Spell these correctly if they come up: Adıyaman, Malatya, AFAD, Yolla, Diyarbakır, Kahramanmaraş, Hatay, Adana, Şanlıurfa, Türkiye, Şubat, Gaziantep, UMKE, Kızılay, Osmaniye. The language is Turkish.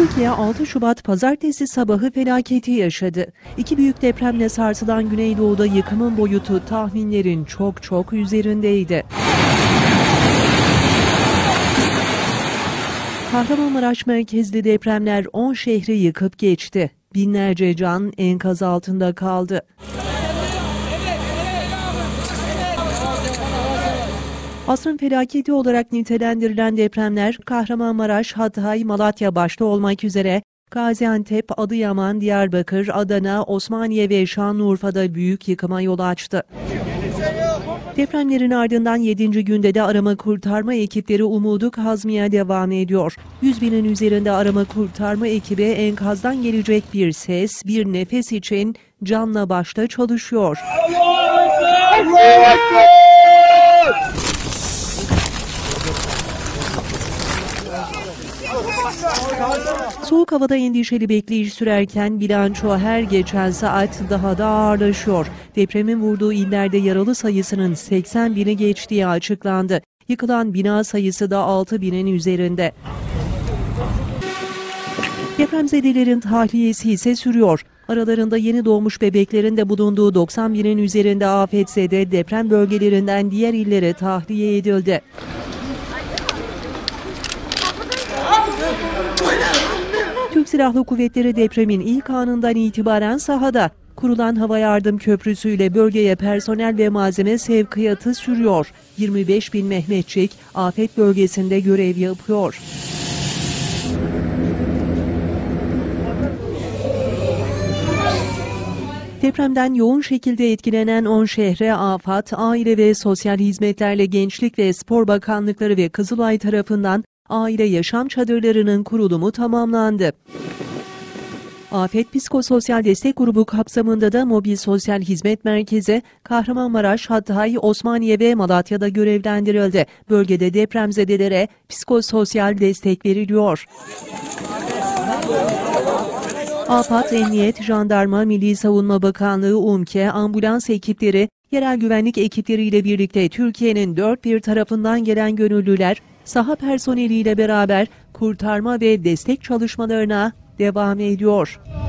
Türkiye 6 Şubat pazartesi sabahı felaketi yaşadı. İki büyük depremle sarsılan Güneydoğu'da yıkımın boyutu tahminlerin çok üzerindeydi. Kahramanmaraş merkezli depremler 10 şehri yıkıp geçti. Binlerce can enkaz altında kaldı. Asrın felaketi olarak nitelendirilen depremler Kahramanmaraş, Hatay, Malatya başta olmak üzere Gaziantep, Adıyaman, Diyarbakır, Adana, Osmaniye ve Şanlıurfa'da büyük yıkıma yol açtı. Depremlerin ardından 7. günde de arama kurtarma ekipleri umudu kazmaya devam ediyor. 100.000'in üzerinde arama kurtarma ekibi enkazdan gelecek bir ses, bir nefes için canla başla çalışıyor. Soğuk havada endişeli bekleyiş sürerken bilanço her geçen saat daha da ağırlaşıyor. Depremin vurduğu illerde yaralı sayısının 80.000'i geçtiği açıklandı. Yıkılan bina sayısı da 6.000'in üzerinde. Depremzedelerin tahliyesi ise sürüyor. Aralarında yeni doğmuş bebeklerin de bulunduğu 90.000'in üzerinde afetzede deprem bölgelerinden diğer illere tahliye edildi. Türk Silahlı Kuvvetleri depremin ilk anından itibaren sahada. Kurulan hava yardım köprüsüyle bölgeye personel ve malzeme sevkiyatı sürüyor. 25.000 Mehmetçik afet bölgesinde görev yapıyor. Depremden yoğun şekilde etkilenen 10 şehre AFAD, Aile ve Sosyal Hizmetlerle Gençlik ve Spor Bakanlıkları ve Kızılay tarafından aile yaşam çadırlarının kurulumu tamamlandı. Afet Psikososyal Destek Grubu kapsamında da mobil sosyal hizmet merkezi Kahramanmaraş, Hatay, Osmaniye ve Malatya'da görevlendirildi. Bölgede depremzedelere psikososyal destek veriliyor. AFAD, Emniyet, Jandarma, Milli Savunma Bakanlığı, UMKE, ambulans ekipleri, yerel güvenlik ekipleriyle birlikte Türkiye'nin dört bir tarafından gelen gönüllüler, saha personeliyle beraber kurtarma ve destek çalışmalarına devam ediyor.